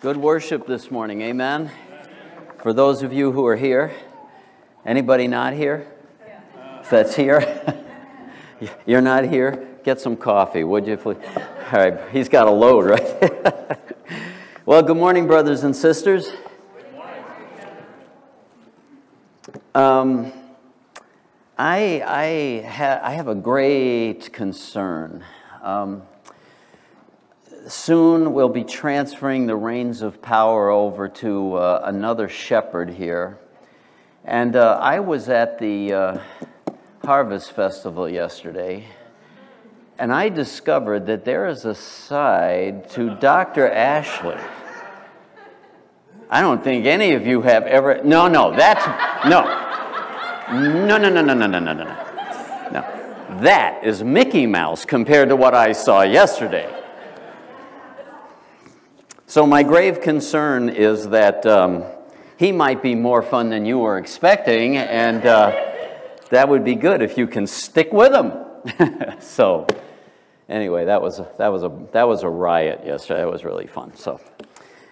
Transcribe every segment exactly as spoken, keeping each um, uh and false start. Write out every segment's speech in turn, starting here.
Good worship this morning, amen? Amen. For those of you who are here, anybody not here? Yeah. If that's here, you're not here, get some coffee, would you please? All right, he's got a load, right? Well, good morning, brothers and sisters. Um, I, I, ha I have a great concern. Um, soon we'll be transferring the reins of power over to uh, another shepherd here. And uh, I was at the uh, Harvest Festival yesterday, and I discovered that there is a side to Doctor Ashley. I don't think any of you have ever, no, no, that's, no, no, no, no, no, no, no, no, no, no, that is Mickey Mouse compared to what I saw yesterday. So my grave concern is that um, he might be more fun than you were expecting, and uh, that would be good if you can stick with him. So anyway, that was, that, was a, that was a riot yesterday. It was really fun, so.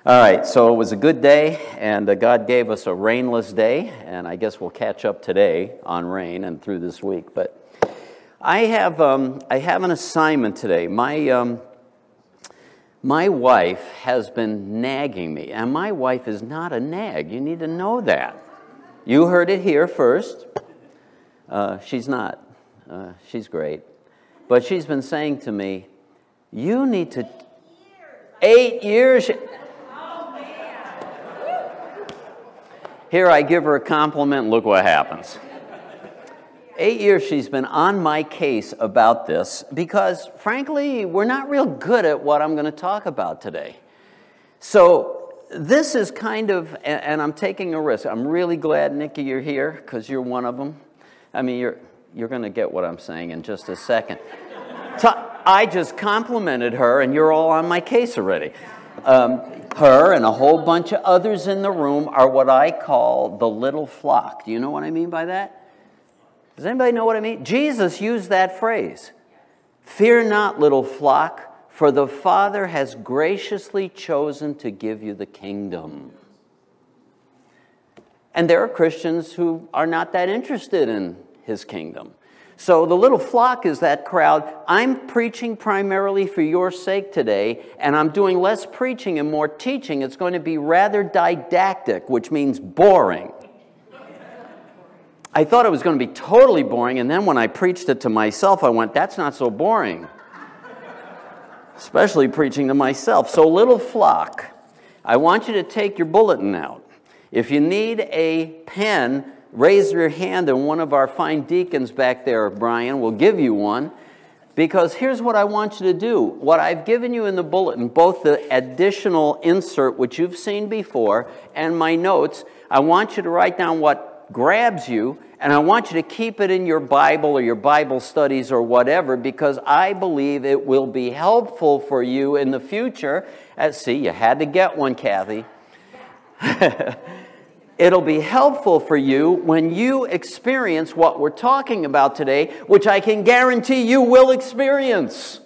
All right, so it was a good day, and uh, God gave us a rainless day, and I guess we'll catch up today on rain and through this week. But I have um, I have an assignment today. My um, my wife has been nagging me, and my wife is not a nag. You need to know that. You heard it here first. Uh, she's not. Uh, she's great, but she's been saying to me, "You need to eight years." Here I give her a compliment, look what happens. Eight years she's been on my case about this because, frankly, we're not real good at what I'm going to talk about today. So this is kind of, and I'm taking a risk. I'm really glad, Nikki, you're here because you're one of them. I mean, you're, you're going to get what I'm saying in just a second. So I just complimented her, and you're all on my case already. Um, Her and a whole bunch of others in the room are what I call the little flock. Do you know what I mean by that? Does anybody know what I mean? Jesus used that phrase. Fear not, little flock, for the Father has graciously chosen to give you the kingdom. And there are Christians who are not that interested in his kingdom. So the little flock is that crowd. I'm preaching primarily for your sake today, and I'm doing less preaching and more teaching. It's going to be rather didactic, which means boring. I thought it was going to be totally boring, and then when I preached it to myself, I went, that's not so boring. Especially preaching to myself. So little flock, I want you to take your bulletin out. If you need a pen, raise your hand, and one of our fine deacons back there, Brian, will give you one, because here's what I want you to do. What I've given you in the bulletin, both the additional insert, which you've seen before, and my notes, I want you to write down what grabs you, and I want you to keep it in your Bible or your Bible studies or whatever, because I believe it will be helpful for you in the future. See, you had to get one, Kathy. It'll be helpful for you when you experience what we're talking about today, which I can guarantee you will experience.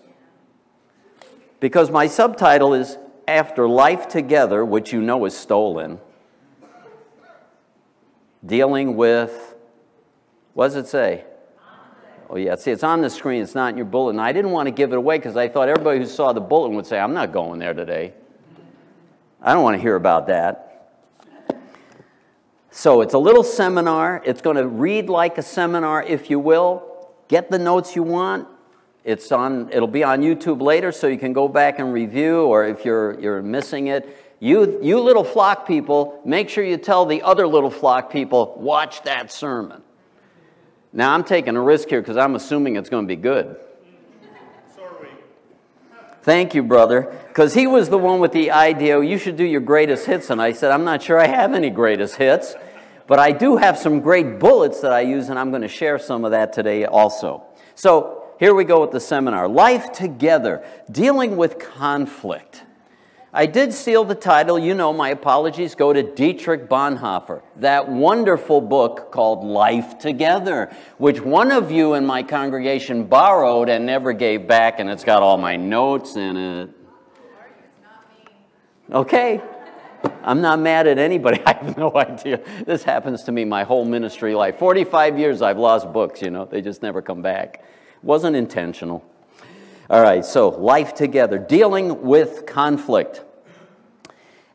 Because my subtitle is After Life Together, which you know is stolen, dealing with, what does it say? Oh yeah, see, it's on the screen, it's not in your bulletin. I didn't want to give it away because I thought everybody who saw the bulletin would say, I'm not going there today. I don't want to hear about that. So it's a little seminar. It's going to read like a seminar, if you will. Get the notes you want. It's on, it'll be on YouTube later, so you can go back and review, or if you're, you're missing it. You, you little flock people, make sure you tell the other little flock people, watch that sermon. Now, I'm taking a risk here because I'm assuming it's going to be good. Thank you, brother, because he was the one with the idea, oh, you should do your greatest hits, and I said, I'm not sure I have any greatest hits, but I do have some great bullets that I use, and I'm going to share some of that today also. So here we go with the seminar, Life Together, Dealing with Conflict. I did steal the title, you know, my apologies go to Dietrich Bonhoeffer, that wonderful book called Life Together, which one of you in my congregation borrowed and never gave back, and it's got all my notes in it. Okay. I'm not mad at anybody. I have no idea. This happens to me my whole ministry life. forty-five years I've lost books, you know. They just never come back. Wasn't intentional. All right, so life together. Dealing with conflict.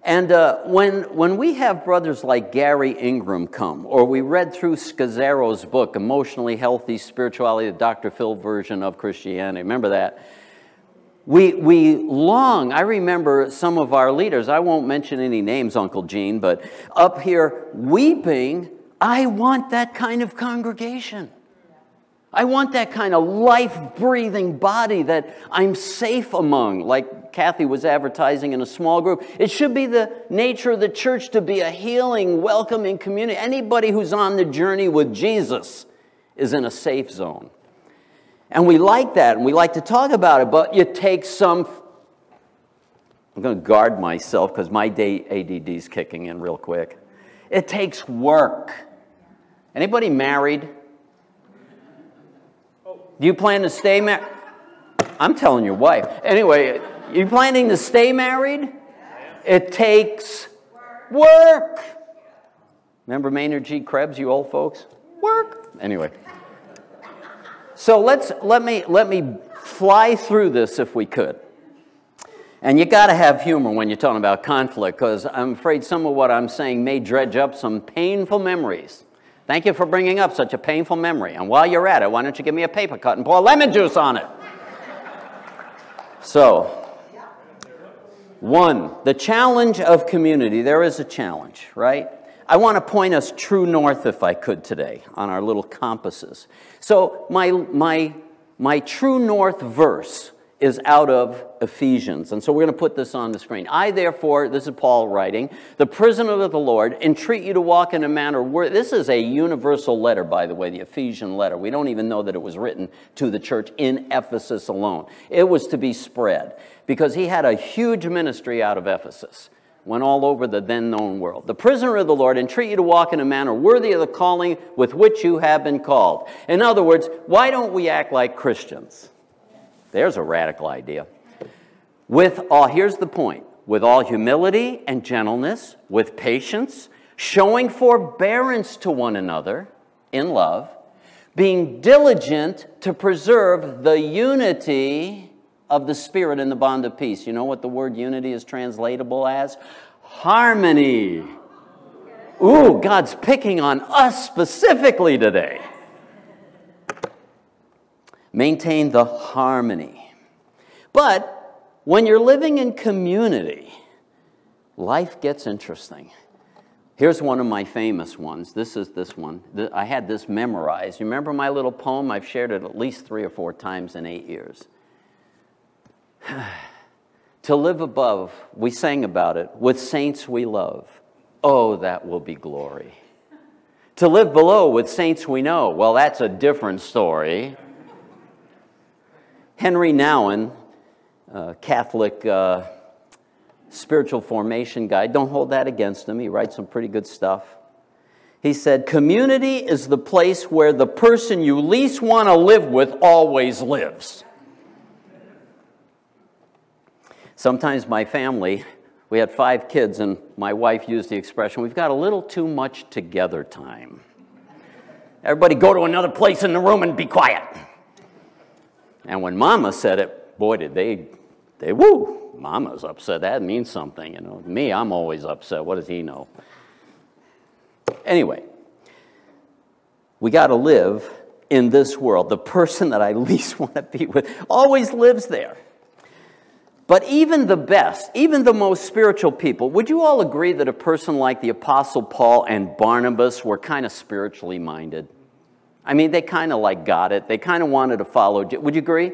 And uh, when, when we have brothers like Gary Ingram come, or we read through Scazzaro's book, Emotionally Healthy Spirituality, the Doctor Phil version of Christianity, remember that? We, we long, I remember some of our leaders, I won't mention any names, Uncle Gene, but up here weeping, I want that kind of congregation. I want that kind of life-breathing body that I'm safe among, like Kathy was advertising in a small group. It should be the nature of the church to be a healing, welcoming community. Anybody who's on the journey with Jesus is in a safe zone. And we like that, and we like to talk about it, but you take some... I'm going to guard myself because my A D D is kicking in real quick. It takes work. Anybody married? Do you plan to stay married? I'm telling your wife. Anyway, you planning to stay married? It takes work. Remember Maynard G. Krebs, you old folks? Work. Anyway. So let's let me let me fly through this if we could. And you got to have humor when you're talking about conflict, because I'm afraid some of what I'm saying may dredge up some painful memories. Thank you for bringing up such a painful memory. And while you're at it, why don't you give me a paper cut and pour lemon juice on it? So, one, the challenge of community. There is a challenge, right? I want to point us true north, if I could, today on our little compasses. So my, my, my true north verse is out of Ephesians. And so we're going to put this on the screen. I, therefore, this is Paul writing, the prisoner of the Lord, entreat you to walk in a manner worthy. This is a universal letter, by the way, the Ephesian letter. We don't even know that it was written to the church in Ephesus alone. It was to be spread because he had a huge ministry out of Ephesus. Went all over the then-known world. The prisoner of the Lord, entreat you to walk in a manner worthy of the calling with which you have been called. In other words, why don't we act like Christians? There's a radical idea. With all, here's the point, with all humility and gentleness, with patience, showing forbearance to one another in love, being diligent to preserve the unity of the Spirit in the bond of peace. You know what the word unity is translatable as? Harmony. Ooh, God's picking on us specifically today. Maintain the harmony. But when you're living in community, life gets interesting. Here's one of my famous ones. This is this one. I had this memorized. You remember my little poem? I've shared it at least three or four times in eight years. To live above, we sang about it, with saints we love. Oh, that will be glory. To live below with saints we know. Well, that's a different story. Henry Nouwen, uh, Catholic uh, spiritual formation guy, don't hold that against him. He writes some pretty good stuff. He said, community is the place where the person you least want to live with always lives. Sometimes my family, we had five kids, and my wife used the expression, we've got a little too much together time. Everybody go to another place in the room and be quiet. And when Mama said it, boy, did they, they, woo, Mama's upset. That means something, you know. Me, I'm always upset. What does he know? Anyway, we got to live in this world. The person that I least want to be with always lives there. But even the best, even the most spiritual people, would you all agree that a person like the Apostle Paul and Barnabas were kind of spiritually minded? I mean, they kind of like got it. They kind of wanted to follow. Would you agree?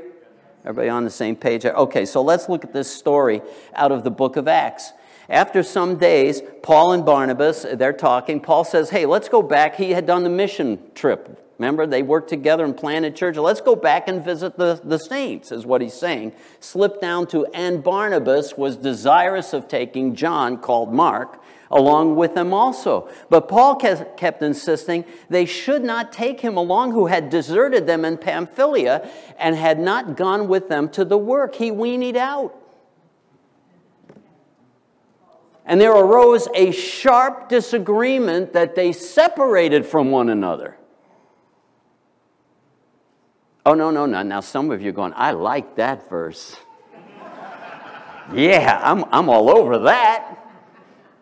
Everybody on the same page? Okay, so let's look at this story out of the book of Acts. After some days, Paul and Barnabas, they're talking. Paul says, hey, let's go back. He had done the mission trip. Remember, they worked together and planted church. Let's go back and visit the, the saints, is what he's saying. Slipped down to, and Barnabas was desirous of taking John, called Mark, along with them also. But Paul kept insisting they should not take him along who had deserted them in Pamphylia and had not gone with them to the work. He weaned out. and there arose a sharp disagreement that they separated from one another. Oh, no, no, no. Now some of you are going, I like that verse. Yeah, I'm, I'm all over that.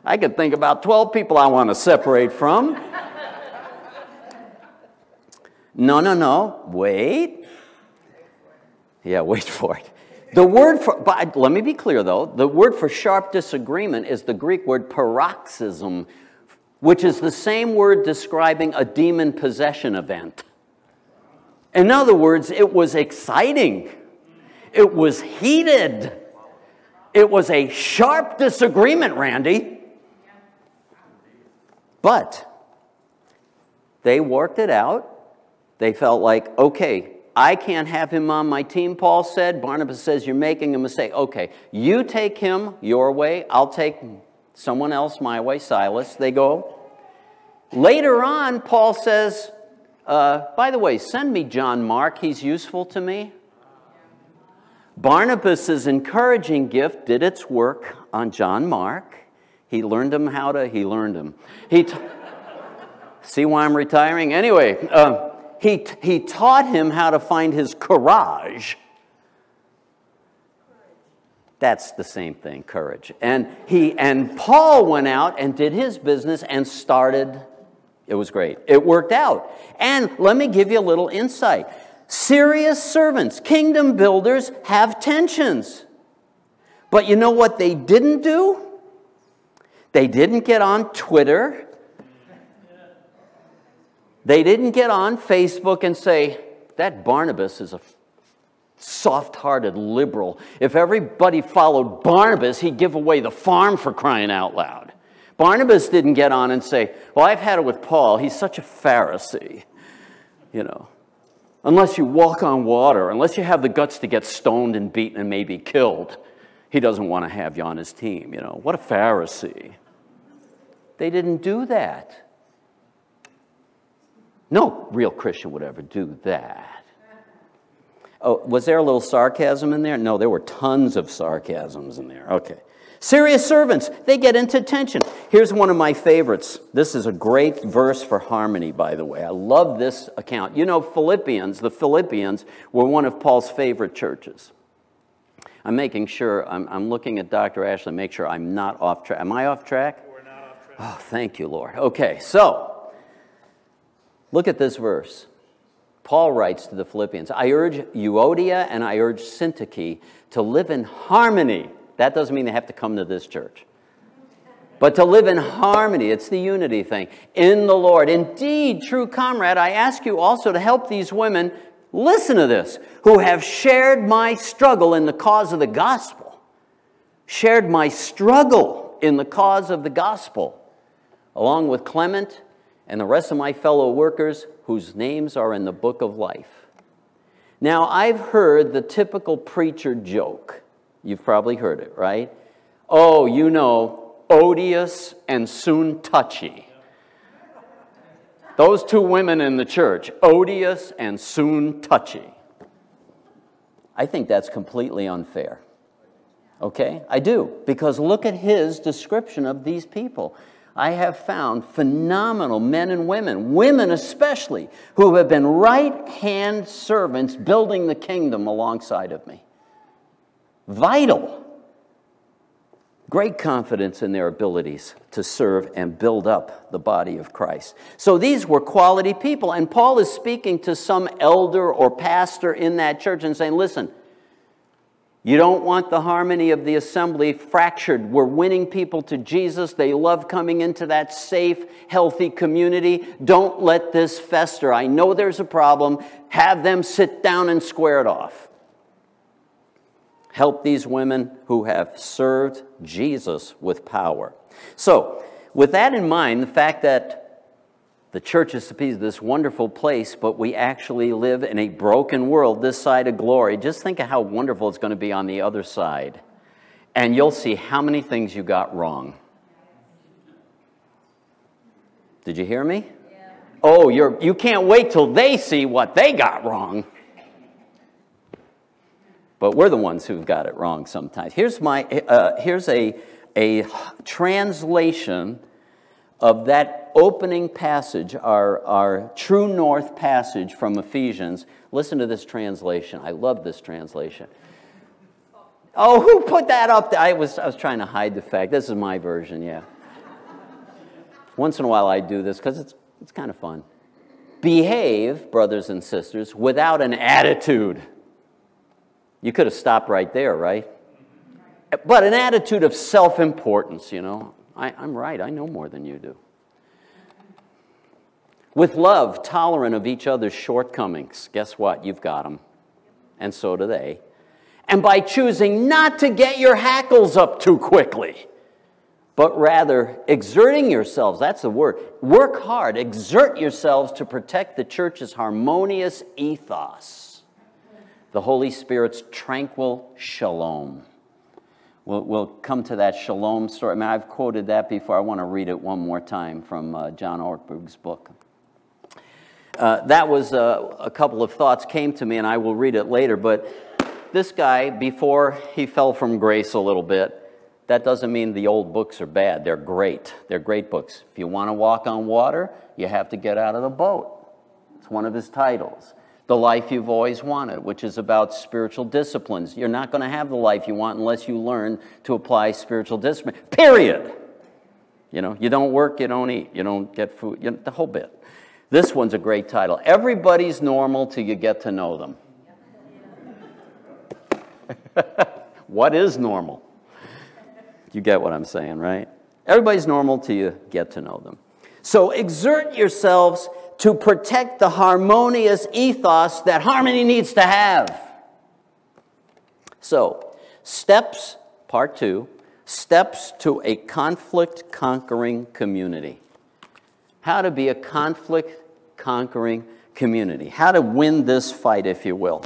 I could think about twelve people I want to separate from. No, no, no. Wait. Yeah, wait for it. The word for, but let me be clear though, the word for sharp disagreement is the Greek word paroxysm, which is the same word describing a demon possession event. In other words, it was exciting. It was heated. It was a sharp disagreement, Randy. But they worked it out. They felt like, okay, I can't have him on my team, Paul said. Barnabas says, you're making a mistake. Okay, you take him your way. I'll take someone else my way, Silas. They go. Later on, Paul says, uh, by the way, send me John Mark. He's useful to me. Barnabas's encouraging gift did its work on John Mark. He learned him how to, he learned him. He t See why I'm retiring? Anyway, uh, He, he taught him how to find his courage. That's the same thing, courage. And, he, and Paul went out and did his business and started. It was great. It worked out. And let me give you a little insight. Serious servants, kingdom builders, have tensions. But you know what they didn't do? They didn't get on Twitter. They didn't get on Facebook and say, that Barnabas is a soft-hearted liberal. If everybody followed Barnabas, he'd give away the farm for crying out loud. Barnabas didn't get on and say, well, I've had it with Paul. He's such a Pharisee, you know. Unless you walk on water, unless you have the guts to get stoned and beaten and maybe killed, he doesn't want to have you on his team, you know. What a Pharisee. They didn't do that. No real Christian would ever do that. Oh, was there a little sarcasm in there? No, there were tons of sarcasms in there. Okay. Serious servants, they get into tension. Here's one of my favorites. This is a great verse for harmony, by the way. I love this account. You know, Philippians, the Philippians were one of Paul's favorite churches. I'm making sure, I'm, I'm looking at Doctor Ashley, make sure I'm not off track. Am I off track? We're not off track. Oh, thank you, Lord. Okay, so. Look at this verse. Paul writes to the Philippians, I urge Euodia and I urge Syntyche to live in harmony. That doesn't mean they have to come to this church. But to live in harmony, it's the unity thing, in the Lord. Indeed, true comrade, I ask you also to help these women, listen to this, who have shared my struggle in the cause of the gospel. Shared my struggle in the cause of the gospel, along with Clement and the rest of my fellow workers whose names are in the book of life. Now, I've heard the typical preacher joke. You've probably heard it, right? Oh, you know, odious and soon touchy. Those two women in the church, odious and soon touchy. I think that's completely unfair. Okay? I do. Because look at his description of these people. I have found phenomenal men and women, women especially, who have been right-hand servants building the kingdom alongside of me. Vital. Great confidence in their abilities to serve and build up the body of Christ. So these were quality people, and Paul is speaking to some elder or pastor in that church and saying, listen, you don't want the harmony of the assembly fractured. We're winning people to Jesus. They love coming into that safe, healthy community. Don't let this fester. I know there's a problem. Have them sit down and square it off. Help these women who have served Jesus with power. So, with that in mind, the fact that the church is this wonderful place, but we actually live in a broken world, this side of glory. Just think of how wonderful it's going to be on the other side. And you'll see how many things you got wrong. Did you hear me? Yeah. Oh, you're, you can't wait till they see what they got wrong. But we're the ones who've got it wrong sometimes. Here's, my, uh, here's a, a translation of that opening passage, our, our true north passage from Ephesians. Listen to this translation. I love this translation. Oh, who put that up there? I was, I was trying to hide the fact. This is my version, yeah. Once in a while I do this because it's, it's kind of fun. Behave, brothers and sisters, without an attitude. You could have stopped right there, right? But an attitude of self-importance, you know. I, I'm right. I know more than you do. With love, tolerant of each other's shortcomings. Guess what? You've got them. And so do they. And by choosing not to get your hackles up too quickly, but rather exerting yourselves. That's the word. Work hard. Exert yourselves to protect the church's harmonious ethos. The Holy Spirit's tranquil shalom. We'll, we'll come to that shalom story. I mean, I've quoted that before. I want to read it one more time from uh, John Ortberg's book. Uh, that was uh, a couple of thoughts came to me, and I will read it later. But this guy, before he fell from grace a little bit, that doesn't mean the old books are bad. They're great. They're great books. If you want to walk on water, you have to get out of the boat. It's one of his titles. The Life You've Always Wanted, which is about spiritual disciplines. You're not going to have the life you want unless you learn to apply spiritual discipline, period. You know, you don't work, you don't eat, you don't get food, you know, the whole bit. This one's a great title. Everybody's normal till you get to know them. What is normal? You get what I'm saying, right? Everybody's normal till you get to know them. So exert yourselves to protect the harmonious ethos that harmony needs to have. So, steps, part two, steps to a conflict-conquering community. How to be a conflict-conquering community. How to win this fight, if you will.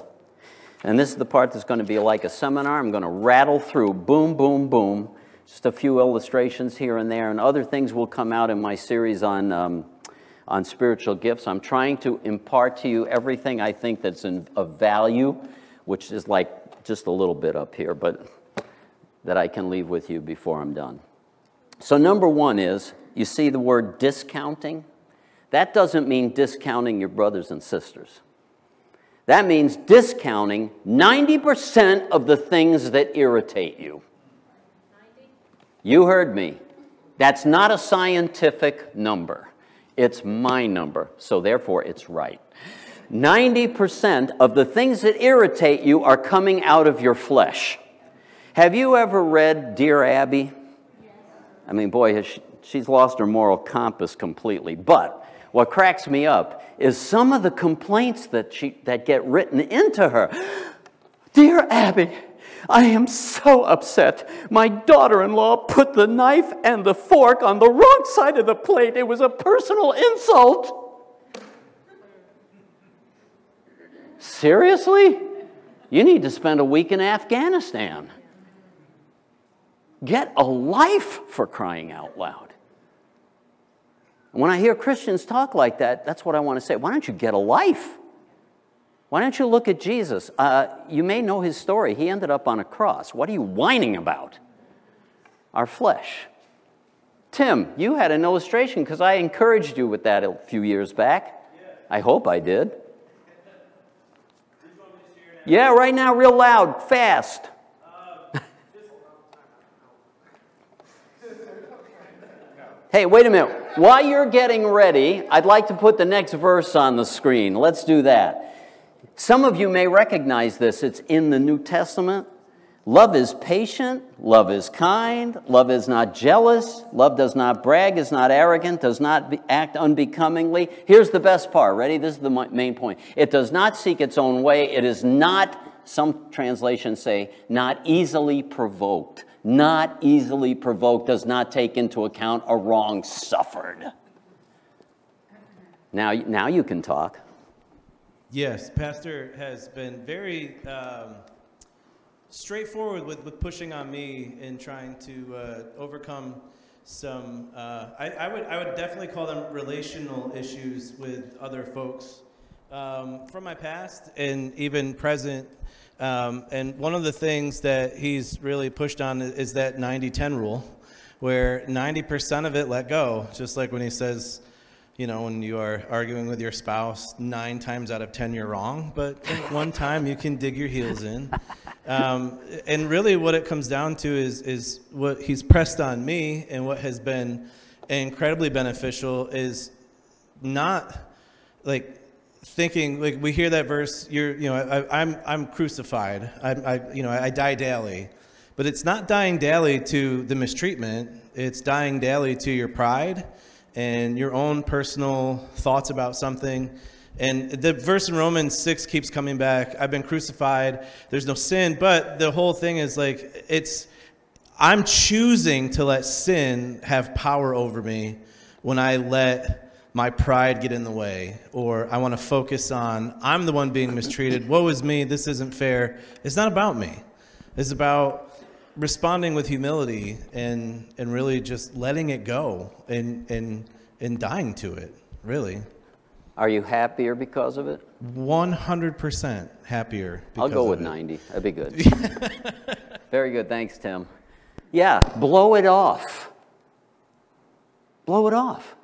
And this is the part that's going to be like a seminar. I'm going to rattle through, boom, boom, boom. Just a few illustrations here and there, and other things will come out in my series on... Um, on spiritual gifts. I'm trying to impart to you everything I think that's in, of value, which is like just a little bit up here, but that I can leave with you before I'm done. So number one is, you see the word discounting? That doesn't mean discounting your brothers and sisters. That means discounting ninety percent of the things that irritate you. You heard me. That's not a scientific number. It's my number, so therefore it's right. ninety percent of the things that irritate you are coming out of your flesh. Have you ever read Dear Abby? I mean, boy, has she, she's lost her moral compass completely. But what cracks me up is some of the complaints that, she, that get written into her. Dear Abby, I am so upset. My daughter-in-law put the knife and the fork on the wrong side of the plate. It was a personal insult. Seriously? You need to spend a week in Afghanistan. Get a life, for crying out loud. When I hear Christians talk like that, that's what I want to say. Why don't you get a life? Why don't you look at Jesus? Uh, you may know his story. He ended up on a cross. What are you whining about? Our flesh. Tim, you had an illustration because I encouraged you with that a few years back. I hope I did. Yeah, right now, real loud, fast. Hey, wait a minute. While you're getting ready, I'd like to put the next verse on the screen. Let's do that. Some of you may recognize this. It's in the New Testament. Love is patient. Love is kind. Love is not jealous. Love does not brag, is not arrogant, does not act unbecomingly. Here's the best part. Ready? This is the main point. It does not seek its own way. It is not, some translations say, not easily provoked. Not easily provoked does not take into account a wrong suffered. Now, now you can talk. Yes, Pastor has been very um, straightforward with, with pushing on me in trying to uh, overcome some, uh, I, I, would, I would definitely call them relational issues with other folks um, from my past and even present. Um, and one of the things that he's really pushed on is that ninety ten rule. where ninety percent of it let go. Just like when he says, you know, when you are arguing with your spouse, nine times out of ten you're wrong, but one time you can dig your heels in. Um, and really what it comes down to is, is what he's pressed on me and what has been incredibly beneficial is not like thinking, like we hear that verse, you're, you know, I, I'm, I'm crucified, I, I, you know, I die daily. But it's not dying daily to the mistreatment, it's dying daily to your pride and your own personal thoughts about something. And the verse in Romans six keeps coming back, I've been crucified, there's no sin, but the whole thing is like, it's, I'm choosing to let sin have power over me when I let my pride get in the way, or I want to focus on, I'm the one being mistreated, woe is me, this isn't fair. It's not about me. It's about responding with humility and and really just letting it go and and and dying to it, really. Are you happier because of it? one hundred percent happier because of it. I'll go with ninety. That'd be good. Very good. Thanks, Tim. Yeah, blow it off. Blow it off.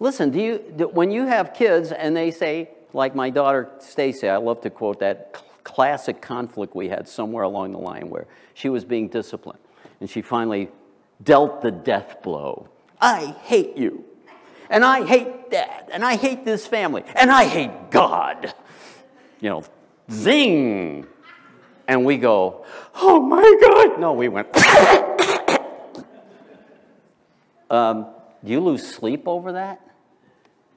Listen, do you do, when you have kids and they say, like my daughter Stacy, I love to quote that classic conflict we had somewhere along the line where she was being disciplined and she finally dealt the death blow. I hate you. And I hate Dad, and I hate this family, and I hate God. You know, zing. And we go, oh my God. No, we went. um, do you lose sleep over that?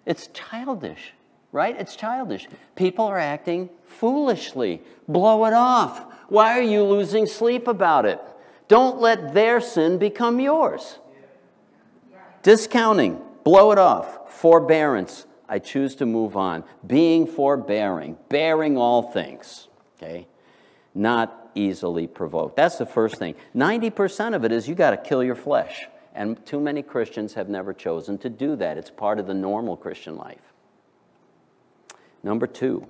It's childish, right? It's childish. People are acting foolishly. Blow it off. Why are you losing sleep about it? Don't let their sin become yours. Yeah. Discounting. Blow it off. Forbearance. I choose to move on. Being forbearing. Bearing all things. Okay? Not easily provoked. That's the first thing. ninety percent of it is you got to kill your flesh. And too many Christians have never chosen to do that. It's part of the normal Christian life. Number two.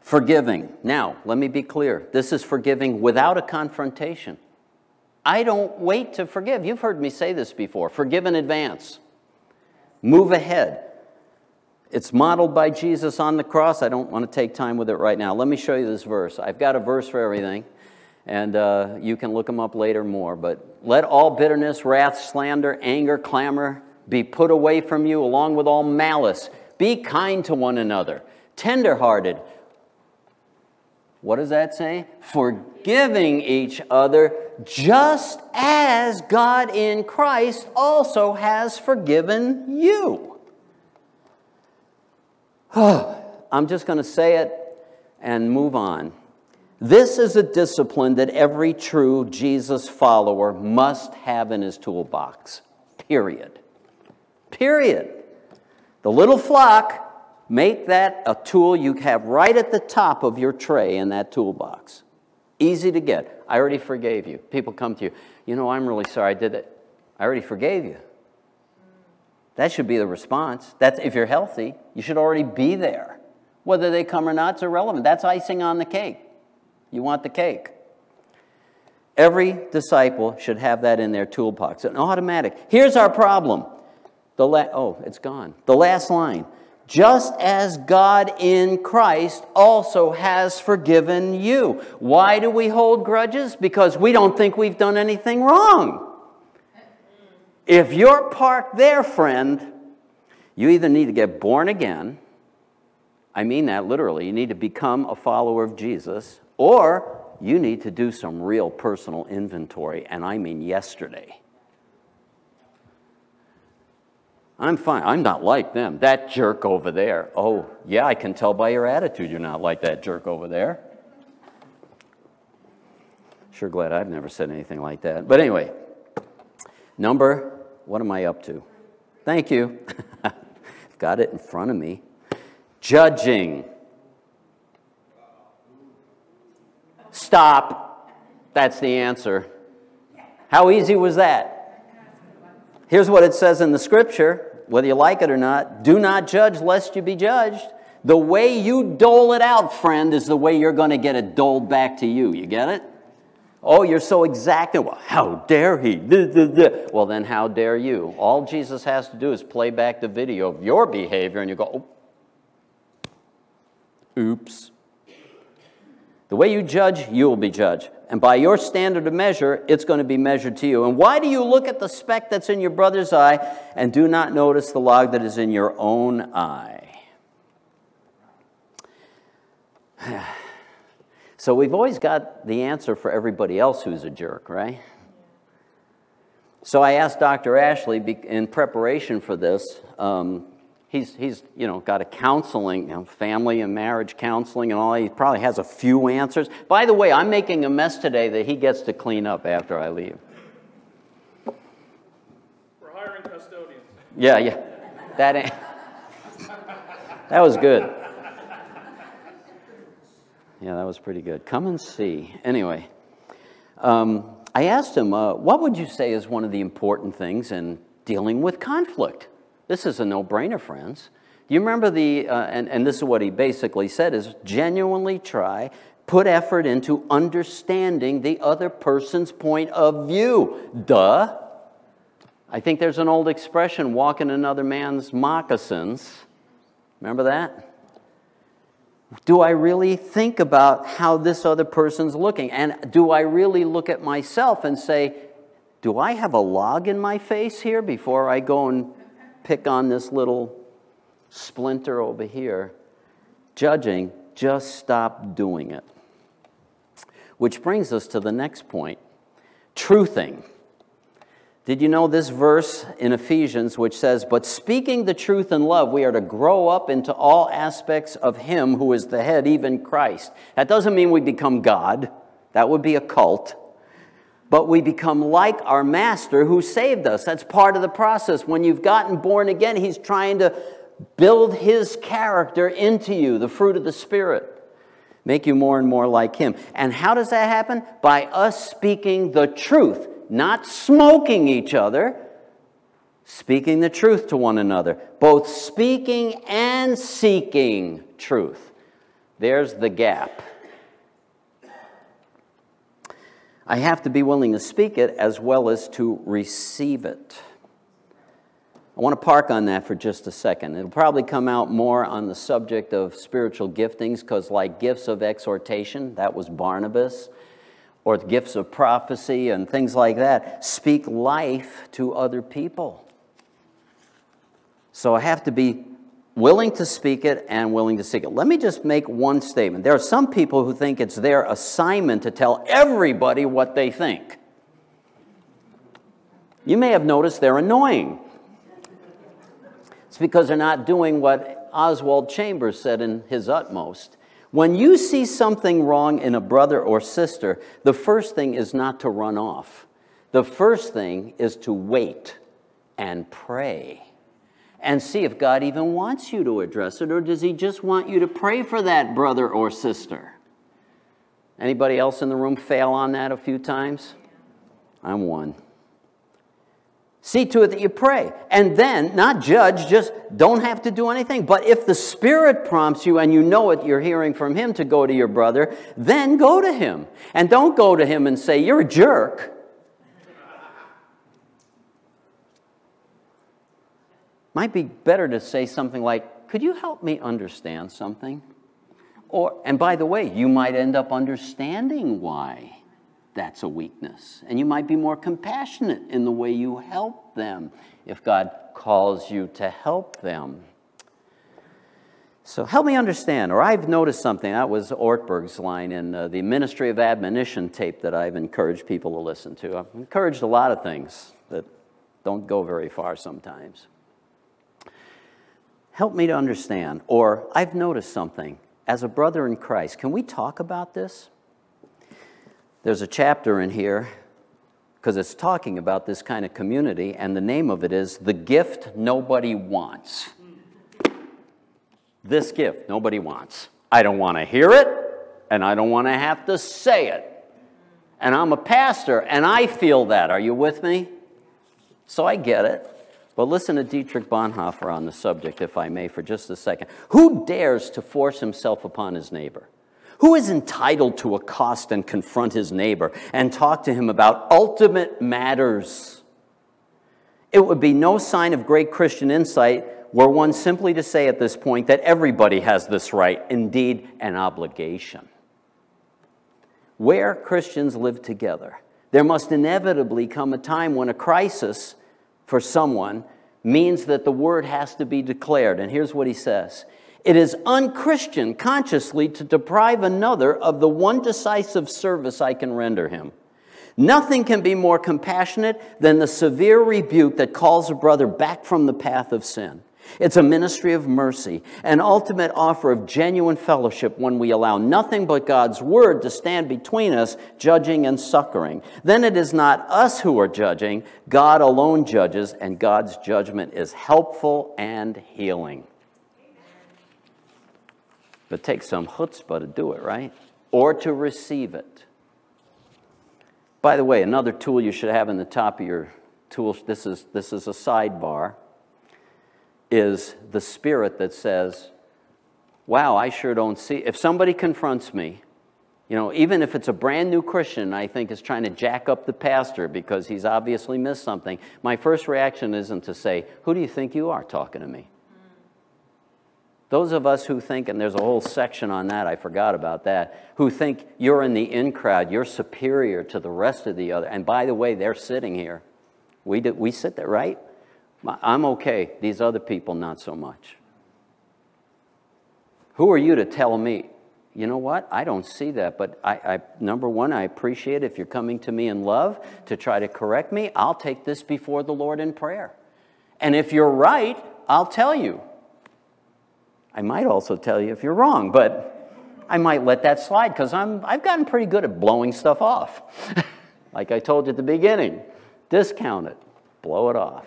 Forgiving. Now, let me be clear. This is forgiving without a confrontation. I don't wait to forgive. You've heard me say this before. Forgive in advance. Move ahead. It's modeled by Jesus on the cross. I don't want to take time with it right now. Let me show you this verse. I've got a verse for everything, and uh, you can look them up later more. But let all bitterness, wrath, slander, anger, clamor be put away from you, along with all malice. Be kind to one another, tenderhearted. What does that say? Forgiving each other, just as God in Christ also has forgiven you. I'm just going to say it and move on. This is a discipline that every true Jesus follower must have in his toolbox. Period. Period. The little flock. Make that a tool you have right at the top of your tray in that toolbox. Easy to get. I already forgave you. People come to you. You know, I'm really sorry I did it. I already forgave you. That should be the response. That's, if you're healthy, you should already be there. Whether they come or not is irrelevant. That's icing on the cake. You want the cake. Every disciple should have that in their toolbox. An automatic. Here's our problem. The la oh, it's gone. The last line. Just as God in Christ also has forgiven you. Why do we hold grudges? Because we don't think we've done anything wrong. If you're parked there, friend, you either need to get born again, I mean that literally, you need to become a follower of Jesus, or you need to do some real personal inventory, and I mean yesterday. I'm fine. I'm not like them. That jerk over there. Oh, yeah, I can tell by your attitude you're not like that jerk over there. Sure glad I've never said anything like that. But anyway, number, what am I up to? Thank you. Got it in front of me. Judging. Stop. That's the answer. How easy was that? Here's what it says in the scripture, whether you like it or not. Do not judge lest you be judged. The way you dole it out, friend, is the way you're going to get it doled back to you. You get it? Oh, you're so exacting. Well, how dare he? Duh, duh, duh. Well, then how dare you? All Jesus has to do is play back the video of your behavior, and you go, oh. Oops. The way you judge, you will be judged. And by your standard of measure, it's going to be measured to you. And why do you look at the speck that's in your brother's eye and do not notice the log that is in your own eye? So we've always got the answer for everybody else who's a jerk, right? So I asked Doctor Ashley in preparation for this. Um, he's, he's, you know, got a counseling, you know, family and marriage counseling and all. He probably has a few answers. By the way, I'm making a mess today that he gets to clean up after I leave. We're hiring custodians. Yeah, yeah. That, that was good. Yeah, that was pretty good. Come and see. Anyway, um, I asked him, uh, what would you say is one of the important things in dealing with conflict? This is a no-brainer, friends. You remember the, uh, and, and this is what he basically said, is genuinely try, put effort into understanding the other person's point of view. Duh. I think there's an old expression, walk in another man's moccasins. Remember that? Do I really think about how this other person's looking? And do I really look at myself and say, do I have a log in my face here before I go and pick on this little splinter over here? Judging, just stop doing it. Which brings us to the next point, truthing. Did you know this verse in Ephesians which says, but speaking the truth in love, we are to grow up into all aspects of him who is the head, even Christ. That doesn't mean we become God. That would be a cult. But we become like our master who saved us. That's part of the process. When you've gotten born again, he's trying to build his character into you, the fruit of the Spirit. Make you more and more like him. And how does that happen? By us speaking the truth. Not smoking each other, speaking the truth to one another, both speaking and seeking truth. There's the gap. I have to be willing to speak it as well as to receive it. I want to park on that for just a second. It'll probably come out more on the subject of spiritual giftings, because like gifts of exhortation, that was Barnabas, or the gifts of prophecy and things like that, speak life to other people. So I have to be willing to speak it and willing to seek it. Let me just make one statement. There are some people who think it's their assignment to tell everybody what they think. You may have noticed they're annoying. It's because they're not doing what Oswald Chambers said in his utmost. When you see something wrong in a brother or sister, the first thing is not to run off. The first thing is to wait and pray and see if God even wants you to address it, or does he just want you to pray for that brother or sister? Anybody else in the room fail on that a few times? I'm one. See to it that you pray, and then, not judge, just don't have to do anything. But if the Spirit prompts you and you know it, you're hearing from him to go to your brother, then go to him. And don't go to him and say, you're a jerk. Might be better to say something like, could you help me understand something? Or, and by the way, you might end up understanding why that's a weakness. And you might be more compassionate in the way you help them if God calls you to help them. So help me understand, or I've noticed something. That was Ortberg's line in uh, the Ministry of Admonition tape that I've encouraged people to listen to. I've encouraged a lot of things that don't go very far sometimes. Help me to understand, or I've noticed something. As a brother in Christ, can we talk about this? There's a chapter in here because it's talking about this kind of community, and the name of it is The Gift Nobody Wants. This gift nobody wants. I don't want to hear it, and I don't want to have to say it. And I'm a pastor, and I feel that. Are you with me? So I get it. But listen to Dietrich Bonhoeffer on the subject, if I may, for just a second. Who dares to force himself upon his neighbor? Who is entitled to accost and confront his neighbor and talk to him about ultimate matters? It would be no sign of great Christian insight were one simply to say at this point that everybody has this right, indeed an obligation. Where Christians live together, there must inevitably come a time when a crisis for someone means that the word has to be declared. And here's what he says. It is unchristian consciously to deprive another of the one decisive service I can render him. Nothing can be more compassionate than the severe rebuke that calls a brother back from the path of sin. It's a ministry of mercy, an ultimate offer of genuine fellowship when we allow nothing but God's word to stand between us, judging and succoring. Then it is not us who are judging. God alone judges, and God's judgment is helpful and healing. But it takes some chutzpah to do it, right? Or to receive it. By the way, another tool you should have in the top of your tools, this is, this is a sidebar, is the spirit that says, wow, I sure don't see. If somebody confronts me, you know, even if it's a brand new Christian I think is trying to jack up the pastor because he's obviously missed something, my first reaction isn't to say, who do you think you are talking to me? Those of us who think, and there's a whole section on that, I forgot about that, who think you're in the in crowd, you're superior to the rest of the other. And by the way, they're sitting here. We, do, we sit there, right? I'm okay. These other people, not so much. Who are you to tell me, you know what? I don't see that, but I, I, number one, I appreciate if you're coming to me in love to try to correct me. I'll take this before the Lord in prayer. And if you're right, I'll tell you. I might also tell you if you're wrong, but I might let that slide because I'm, I've gotten pretty good at blowing stuff off. Like I told you at the beginning, discount it, blow it off.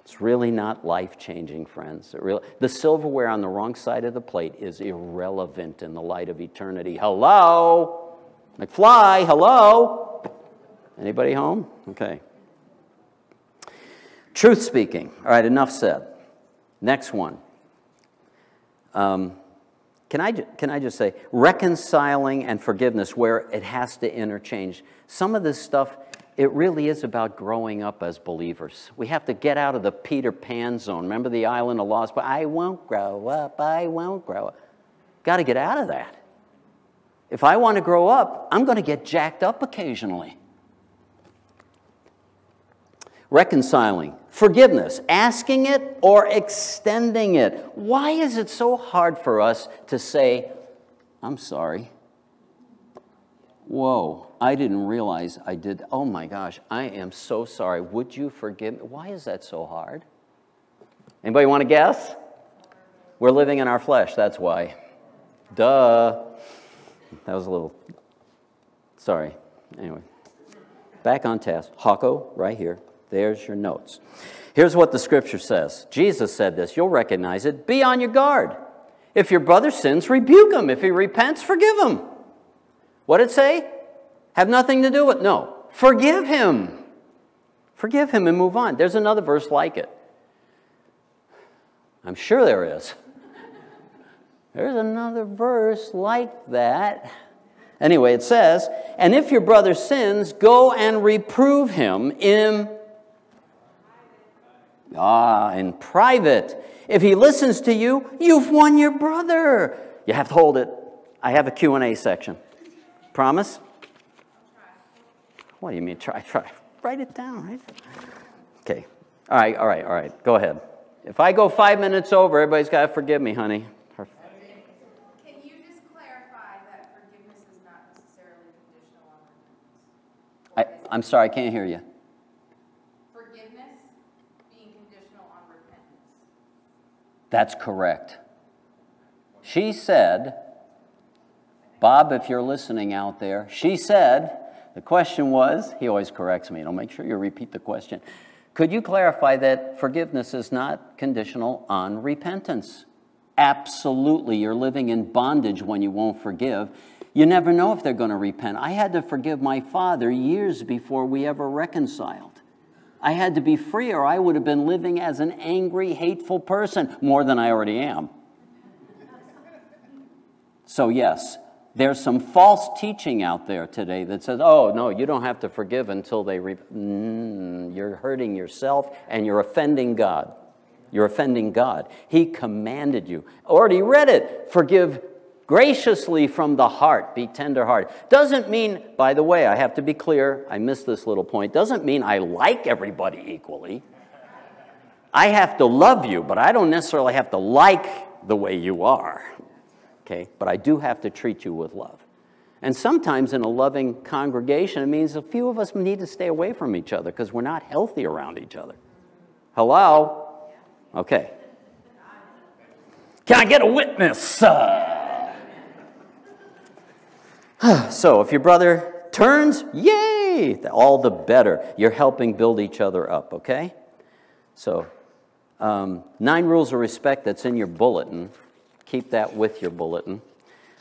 It's really not life-changing, friends. It really, the silverware on the wrong side of the plate is irrelevant in the light of eternity. Hello? McFly, hello? Anybody home? Okay. Truth speaking. All right, enough said. Next one. Um, can I, can I just say, reconciling and forgiveness where it has to interchange. Some of this stuff, it really is about growing up as believers. We have to get out of the Peter Pan zone. Remember the island of lost, but I won't grow up, I won't grow up. Got to get out of that. If I want to grow up, I'm going to get jacked up occasionally. Reconciling, forgiveness, asking it or extending it. Why is it so hard for us to say, I'm sorry? Whoa, I didn't realize I did. Oh my gosh, I am so sorry. Would you forgive me? Why is that so hard? Anybody want to guess? We're living in our flesh, that's why. Duh. That was a little, sorry. Anyway, back on task. Hako, right here. There's your notes. Here's what the scripture says. Jesus said this. You'll recognize it. Be on your guard. If your brother sins, rebuke him. If he repents, forgive him. What did it say? Have nothing to do with it. No. Forgive him. Forgive him and move on. There's another verse like it. I'm sure there is. There's another verse like that. Anyway, it says, and if your brother sins, go and reprove him in Ah, in private. If he listens to you, you've won your brother. You have to hold it. I have a Q and A section. Promise? What do you mean try? Try. Write it down, right? Okay. All right, all right, all right. Go ahead. If I go five minutes over, everybody's got to forgive me, honey. Can you just clarify that forgiveness is not necessarily conditional on repentance? I, I'm sorry, I can't hear you. That's correct. She said, Bob, if you're listening out there, she said, the question was, he always corrects me, and I'll make sure you repeat the question. Could you clarify that forgiveness is not conditional on repentance? Absolutely. You're living in bondage when you won't forgive. You never know if they're going to repent. I had to forgive my father years before we ever reconciled. I had to be free or I would have been living as an angry, hateful person more than I already am. So yes, There's some false teaching out there today that says, oh, no, you don't have to forgive until they re mm, you're hurting yourself and you're offending God. You're offending God. He commanded you. Already read it. Forgive graciously from the heart. Be tenderhearted. Doesn't mean, by the way, I have to be clear. I missed this little point. Doesn't mean I like everybody equally. I have to love you, but I don't necessarily have to like the way you are. Okay? But I do have to treat you with love. And sometimes in a loving congregation, it means a few of us need to stay away from each other because we're not healthy around each other. Hello? Okay. Can I get a witness? Uh, so if your brother turns, yay, all the better. You're helping build each other up, okay? So um, nine rules of respect, that's in your bulletin. Keep that with your bulletin.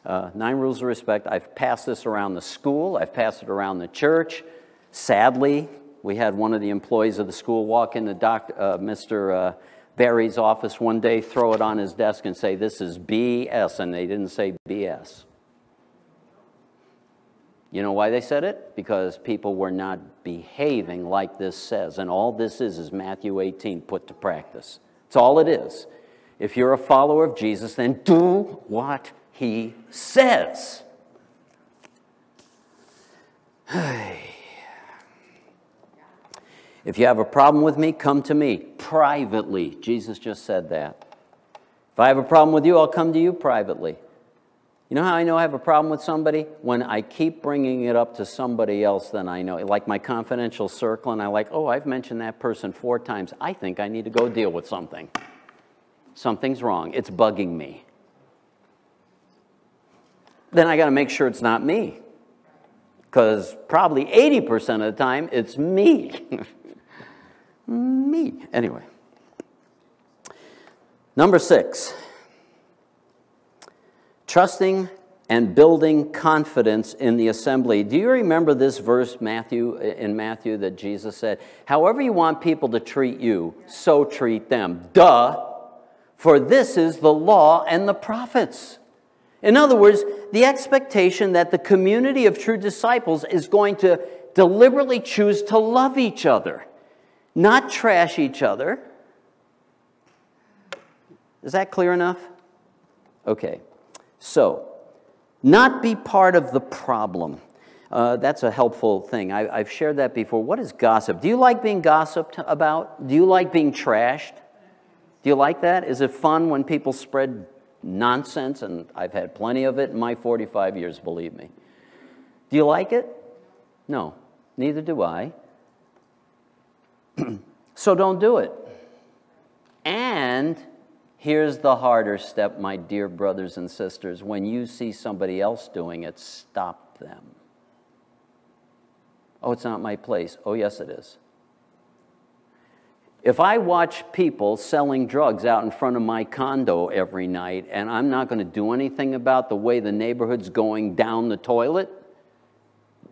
Uh, nine rules of respect. I've passed this around the school. I've passed it around the church. Sadly, we had one of the employees of the school walk into doc, uh, Mister Uh, Barry's office one day, throw it on his desk and say, this is B S, and they didn't say B S. You know why they said it? Because people were not behaving like this says, and all this is is Matthew eighteen put to practice. It's all it is. If you're a follower of Jesus, then do what he says. If you have a problem with me, come to me privately. Jesus just said that. If I have a problem with you, I'll come to you privately. You know how I know I have a problem with somebody? When I keep bringing it up to somebody else than I know. Like my confidential circle, and I like, oh, I've mentioned that person four times. I think I need to go deal with something. Something's wrong. It's bugging me. Then I got to make sure it's not me. Because probably eighty percent of the time, it's me. Me. Anyway. Number six. Trusting and building confidence in the assembly. Do you remember this verse Matthew in Matthew that Jesus said, however you want people to treat you, so treat them. Duh. For this is the law and the prophets. In other words, the expectation that the community of true disciples is going to deliberately choose to love each other. Not trash each other. Is that clear enough? Okay. So, not be part of the problem. Uh, that's a helpful thing. I, I've shared that before. What is gossip? Do you like being gossiped about? Do you like being trashed? Do you like that? Is it fun when people spread nonsense? And I've had plenty of it in my forty-five years, believe me. Do you like it? No. Neither do I. So don't do it. And here's the harder step, my dear brothers and sisters. When you see somebody else doing it, stop them. Oh, it's not my place. Oh, yes, it is. If I watch people selling drugs out in front of my condo every night and I'm not going to do anything about the way the neighborhood's going down the toilet,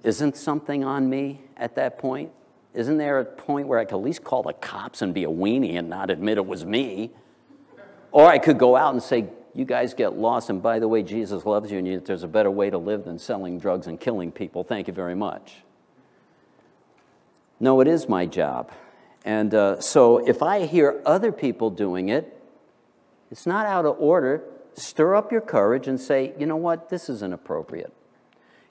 isn't something on me at that point? Isn't there a point where I could at least call the cops and be a weenie and not admit it was me? Or I could go out and say, you guys get lost, and by the way, Jesus loves you, and there's a better way to live than selling drugs and killing people. Thank you very much. No, it is my job. And uh, so if I hear other people doing it, it's not out of order. Stir up your courage and say, you know what, this isn't appropriate.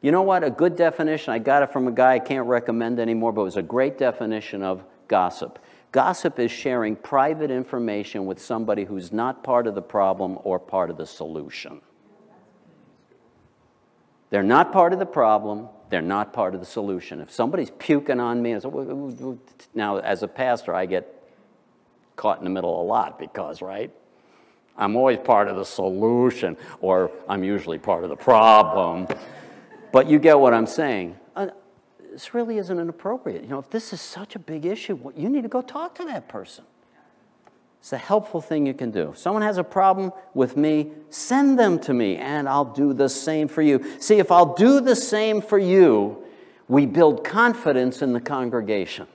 You know what? A good definition, I got it from a guy I can't recommend anymore, but it was a great definition of gossip. Gossip is sharing private information with somebody who's not part of the problem or part of the solution. They're not part of the problem. They're not part of the solution. If somebody's puking on me, now as a pastor, I get caught in the middle a lot because, right? I'm always part of the solution, or I'm usually part of the problem. But you get what I'm saying. Uh, this really isn't inappropriate. You know, if this is such a big issue, well, you need to go talk to that person. It's a helpful thing you can do. If someone has a problem with me, send them to me, and I'll do the same for you. See, if I'll do the same for you, we build confidence in the congregation.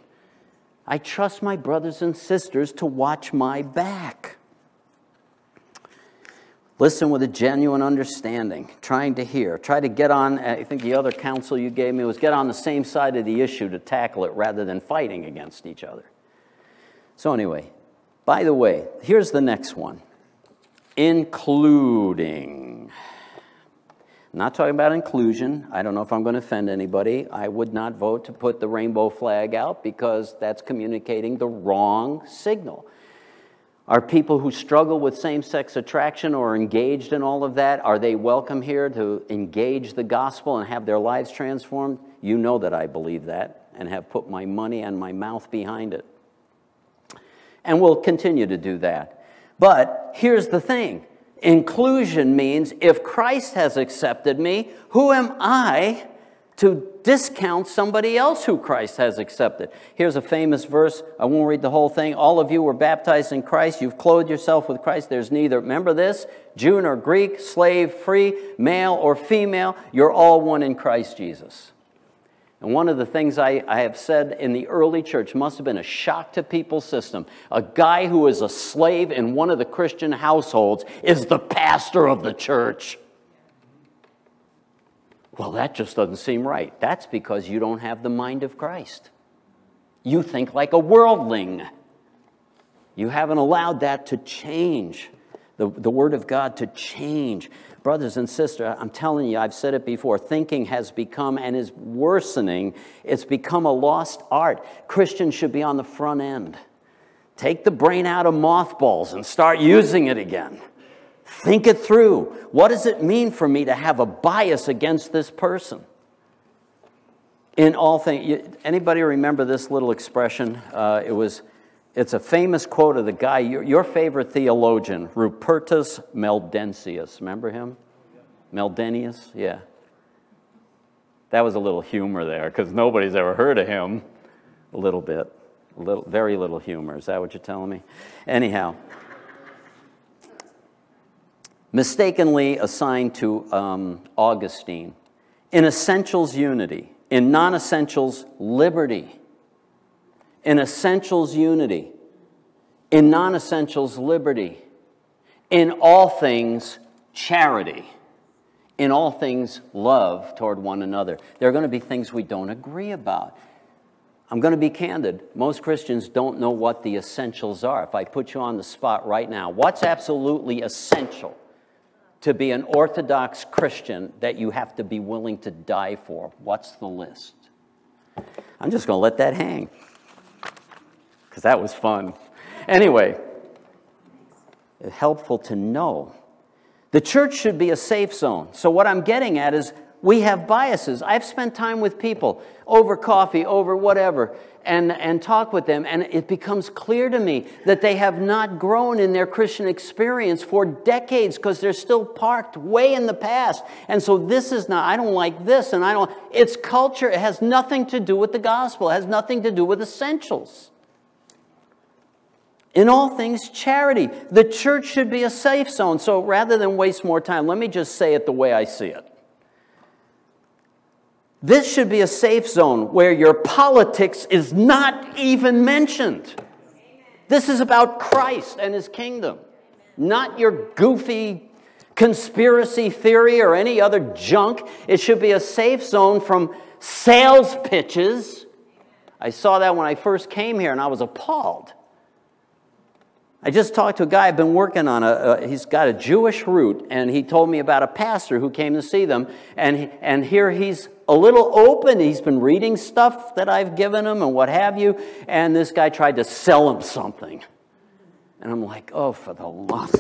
I trust my brothers and sisters to watch my back. Listen with a genuine understanding, trying to hear. Try to get on, I think the other counsel you gave me was get on the same side of the issue to tackle it rather than fighting against each other. So anyway, by the way, here's the next one. Including. I'm not talking about inclusion. I don't know if I'm going to offend anybody. I would not vote to put the rainbow flag out because that's communicating the wrong signal. Are people who struggle with same-sex attraction or are engaged in all of that, are they welcome here to engage the gospel and have their lives transformed? You know that I believe that and have put my money and my mouth behind it. And we'll continue to do that. But here's the thing. Inclusion means if Christ has accepted me, who am I to discount somebody else who Christ has accepted? Here's a famous verse. I won't read the whole thing. All of you were baptized in Christ. You've clothed yourself with Christ. There's neither, remember this, Jew nor Greek, slave, free, male or female. You're all one in Christ Jesus. And one of the things I, I have said in the early church must have been a shock to people's system. A guy who is a slave in one of the Christian households is the pastor of the church. Well, that just doesn't seem right. That's because you don't have the mind of Christ. You think like a worldling. You haven't allowed that to change, the, the Word of God to change. Brothers and sisters, I'm telling you, I've said it before, thinking has become and is worsening. It's become a lost art. Christians should be on the front end. Take the brain out of mothballs and start using it again. Think it through. What does it mean for me to have a bias against this person? In all things, anybody remember this little expression? Uh, it was, it's a famous quote of the guy, your, your favorite theologian, Rupertus Meldenius. Remember him? Meldenius, yeah. That was a little humor there because nobody's ever heard of him. A little bit, a little, very little humor. Is that what you're telling me? Anyhow. Mistakenly assigned to um, Augustine. In essentials, unity. In non-essentials, liberty. In essentials, unity. In non-essentials, liberty. In all things, charity. In all things, love toward one another. There are going to be things we don't agree about. I'm going to be candid. Most Christians don't know what the essentials are. If I put you on the spot right now, what's absolutely essential? To be an Orthodox Christian that you have to be willing to die for. What's the list? I'm just going to let that hang because that was fun. Anyway, it's helpful to know. The church should be a safe zone. So what I'm getting at is we have biases. I've spent time with people over coffee, over whatever, and, and talk with them, and it becomes clear to me that they have not grown in their Christian experience for decades because they're still parked way in the past. And so this is not, I don't like this, and I don't, it's culture. It has nothing to do with the gospel. It has nothing to do with essentials. In all things, charity. The church should be a safe zone. So rather than waste more time, let me just say it the way I see it. This should be a safe zone where your politics is not even mentioned. Amen. This is about Christ and His kingdom, amen. Not your goofy conspiracy theory or any other junk. It should be a safe zone from sales pitches. Amen. I saw that when I first came here and I was appalled. I just talked to a guy I've been working on. A, uh, he's got a Jewish root, and he told me about a pastor who came to see them, and, and here he's a little open. He's been reading stuff that I've given him and what have you, and this guy tried to sell him something. And I'm like, oh, for the love.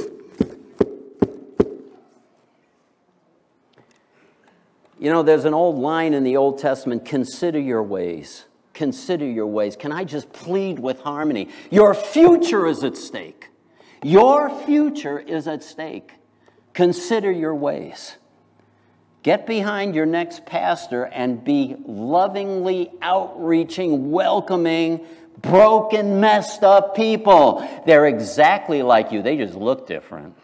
You know, there's an old line in the Old Testament, consider your ways. Consider your ways. Can I just plead with harmony? Your future is at stake. Your future is at stake. Consider your ways. Get behind your next pastor and be lovingly outreaching, welcoming, broken, messed up people. They're exactly like you. They just look different.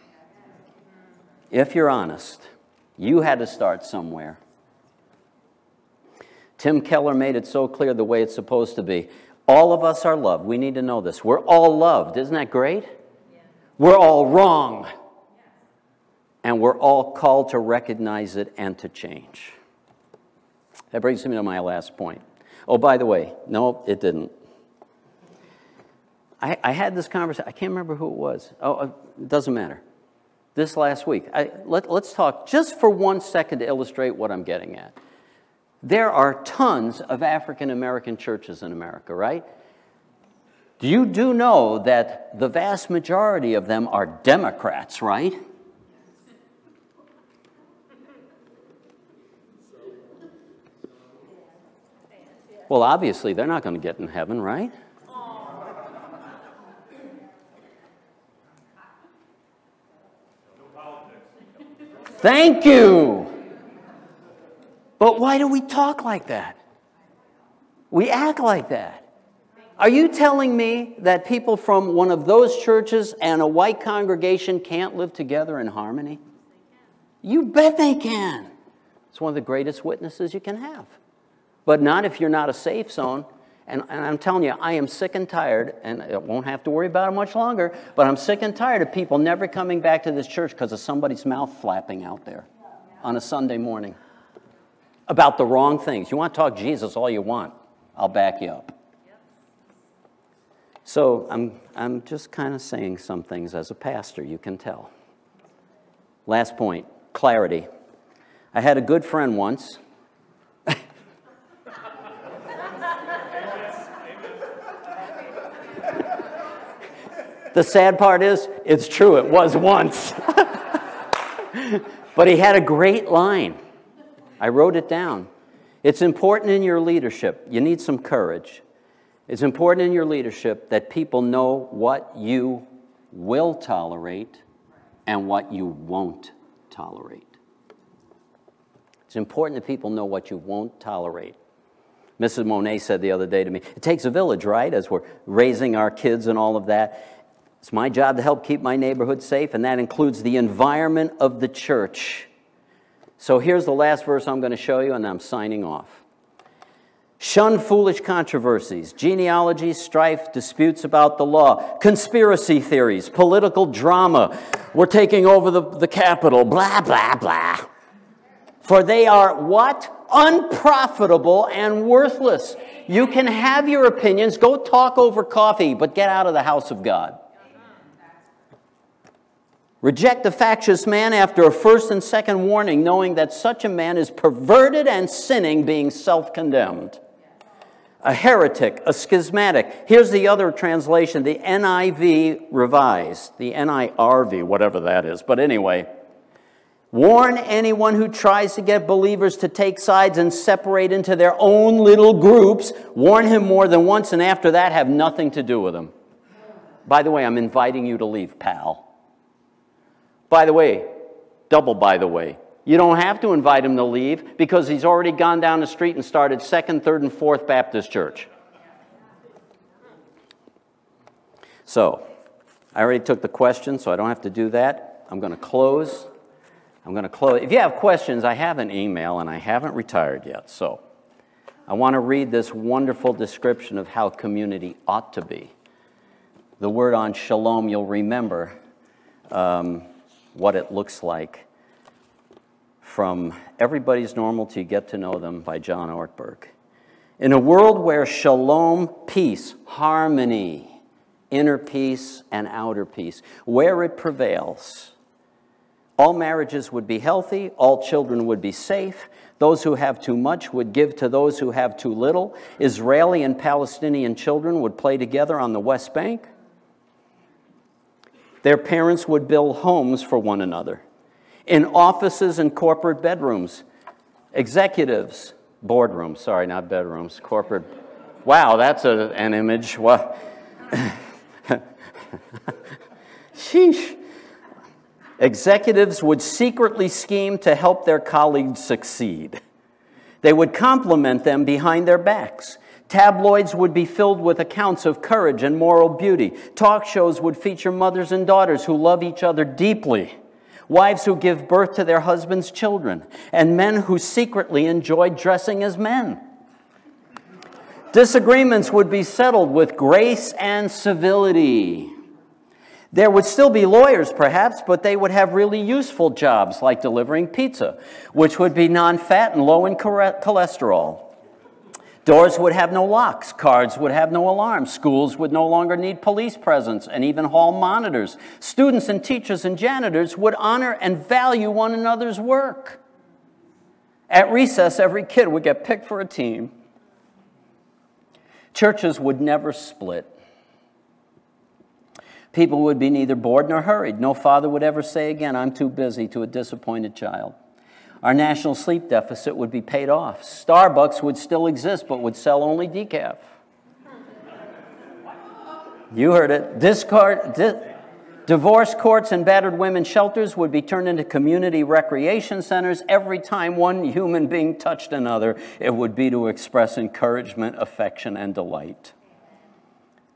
If you're honest, you had to start somewhere. Tim Keller made it so clear the way it's supposed to be. All of us are loved. We need to know this. We're all loved. Isn't that great? Yeah. We're all wrong. Yeah. and we're all called to recognize it and to change. That brings me to my last point. Oh, by the way, no, it didn't. I, I had this conversation. I can't remember who it was. Oh, it doesn't matter. This last week. I, let, let's talk just for one second to illustrate what I'm getting at. There are tons of African-American churches in America, right? You do know that the vast majority of them are Democrats, right? Well, obviously, they're not going to get in heaven, right? Thank you. But why do we talk like that? We act like that. Are you telling me that people from one of those churches and a white congregation can't live together in harmony? You bet they can. It's one of the greatest witnesses you can have. But not if you're not a safe zone. And, and I'm telling you, I am sick and tired, and I won't have to worry about it much longer, but I'm sick and tired of people never coming back to this church because of somebody's mouth flapping out there on a Sunday morning about the wrong things. You want to talk Jesus all you want. I'll back you up. So I'm, I'm just kind of saying some things as a pastor, you can tell. Last point, clarity. I had a good friend once. The sad part is, it's true, it was once. But he had a great line. I wrote it down. It's important in your leadership. You need some courage. It's important in your leadership that people know what you will tolerate and what you won't tolerate. It's important that people know what you won't tolerate. Missus Monet said the other day to me, it takes a village, right, as we're raising our kids and all of that. It's my job to help keep my neighborhood safe, and that includes the environment of the church. So here's the last verse I'm going to show you, and I'm signing off. Shun foolish controversies, genealogies, strife, disputes about the law, conspiracy theories, political drama. We're taking over the, the Capitol, blah, blah, blah. For they are what? Unprofitable and worthless. You can have your opinions. Go talk over coffee, but get out of the house of God. Reject a factious man after a first and second warning, knowing that such a man is perverted and sinning, being self-condemned. A heretic, a schismatic. Here's the other translation, the N I V revised, the N I R V, whatever that is. But anyway, warn anyone who tries to get believers to take sides and separate into their own little groups. Warn him more than once, and after that, have nothing to do with him. By the way, I'm inviting you to leave, pal. By the way, double by the way. You don't have to invite him to leave because he's already gone down the street and started Second, Third, and Fourth Baptist Church. So, I already took the question, so I don't have to do that. I'm going to close. I'm going to close. If you have questions, I have an email, and I haven't retired yet. So, I want to read this wonderful description of how community ought to be. The word on shalom, you'll remember um, what it looks like. From Everybody's Normal to You Get to Know Them by John Ortberg. In a world where shalom, peace, harmony, inner peace and outer peace, where it prevails, all marriages would be healthy, all children would be safe, those who have too much would give to those who have too little, Israeli and Palestinian children would play together on the West Bank, their parents would build homes for one another. In offices and corporate bedrooms, executives, boardrooms, sorry, not bedrooms, corporate. Wow, that's a, an image. What? Sheesh. Executives would secretly scheme to help their colleagues succeed. They would compliment them behind their backs. Tabloids would be filled with accounts of courage and moral beauty. Talk shows would feature mothers and daughters who love each other deeply. Wives who give birth to their husbands' children, and men who secretly enjoy dressing as men. Disagreements would be settled with grace and civility. There would still be lawyers, perhaps, but they would have really useful jobs like delivering pizza, which would be non-fat and low in cholesterol. Doors would have no locks, cars would have no alarms, schools would no longer need police presence and even hall monitors. Students and teachers and janitors would honor and value one another's work. At recess, every kid would get picked for a team. Churches would never split. People would be neither bored nor hurried. No father would ever say again, "I'm too busy," to a disappointed child. Our national sleep deficit would be paid off. Starbucks would still exist, but would sell only decaf. You heard it. Discard, di divorce courts and battered women's shelters would be turned into community recreation centers. Every time one human being touched another, it would be to express encouragement, affection, and delight.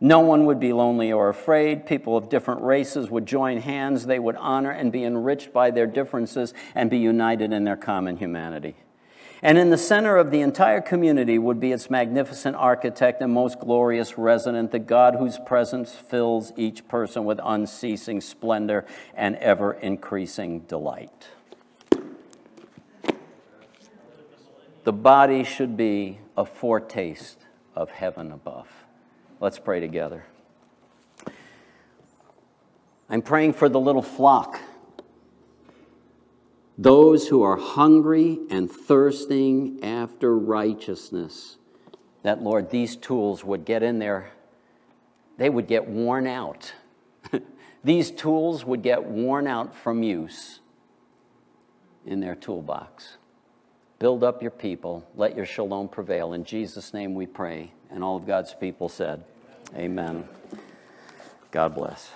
No one would be lonely or afraid. People of different races would join hands. They would honor and be enriched by their differences and be united in their common humanity. And in the center of the entire community would be its magnificent architect and most glorious resident, the God whose presence fills each person with unceasing splendor and ever-increasing delight. The body should be a foretaste of heaven above. Let's pray together. I'm praying for the little flock, those who are hungry and thirsting after righteousness, that, Lord, these tools would get in there. They would get worn out. These tools would get worn out from use in their toolbox. Build up your people. Let your shalom prevail. In Jesus' name we pray. And all of God's people said, amen. God bless.